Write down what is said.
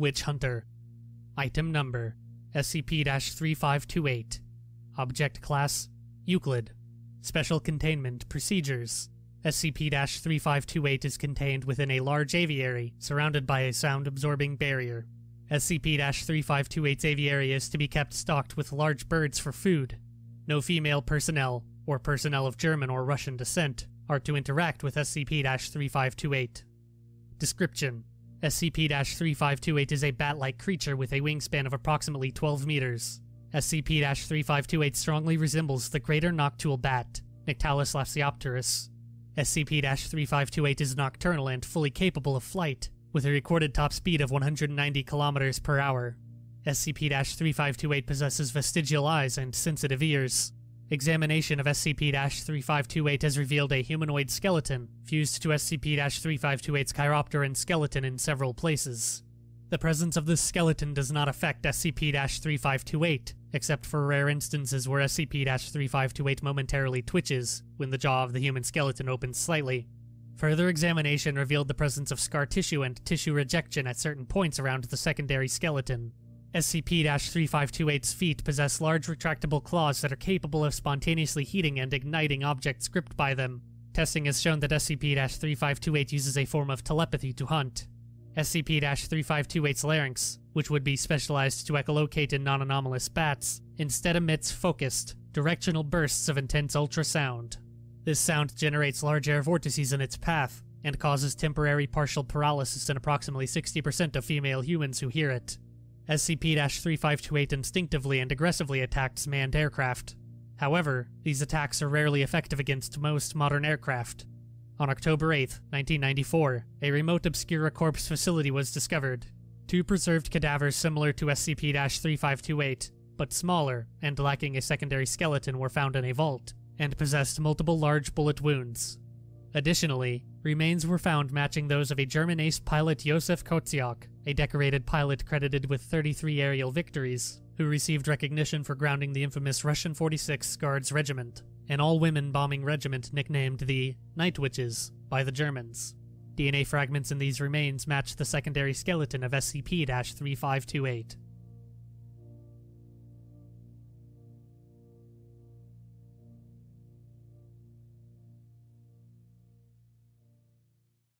Witch Hunter. Item number, SCP-3528. Object class, Euclid. Special containment procedures. SCP-3528 is contained within a large aviary surrounded by a sound-absorbing barrier. SCP-3528's aviary is to be kept stocked with large birds for food. No female personnel, or personnel of German or Russian descent, are to interact with SCP-3528. Description: SCP-3528 is a bat-like creature with a wingspan of approximately 12 meters. SCP-3528 strongly resembles the greater noctule bat, Nyctalus lasiopterus. SCP-3528 is nocturnal and fully capable of flight, with a recorded top speed of 190 km per hour. SCP-3528 possesses vestigial eyes and sensitive ears. Examination of SCP-3528 has revealed a humanoid skeleton fused to SCP-3528's chiropteran skeleton in several places. The presence of this skeleton does not affect SCP-3528, except for rare instances where SCP-3528 momentarily twitches when the jaw of the human skeleton opens slightly. Further examination revealed the presence of scar tissue and tissue rejection at certain points around the secondary skeleton. SCP-3528's feet possess large retractable claws that are capable of spontaneously heating and igniting objects gripped by them. Testing has shown that SCP-3528 uses a form of telepathy to hunt. SCP-3528's larynx, which would be specialized to echolocate in non-anomalous bats, instead emits focused, directional bursts of intense ultrasound. This sound generates large air vortices in its path, and causes temporary partial paralysis in approximately 60% of female humans who hear it. SCP-3528 instinctively and aggressively attacks manned aircraft. However, these attacks are rarely effective against most modern aircraft. On October 8, 1994, a remote Obscura Corps facility was discovered. Two preserved cadavers similar to SCP-3528, but smaller and lacking a secondary skeleton, were found in a vault, and possessed multiple large bullet wounds. Additionally, remains were found matching those of a German ace pilot Josef Kotsiak, a decorated pilot credited with 33 aerial victories, who received recognition for grounding the infamous Russian 46 Guards Regiment, an all-women bombing regiment nicknamed the Night Witches by the Germans. DNA fragments in these remains match the secondary skeleton of SCP-3528.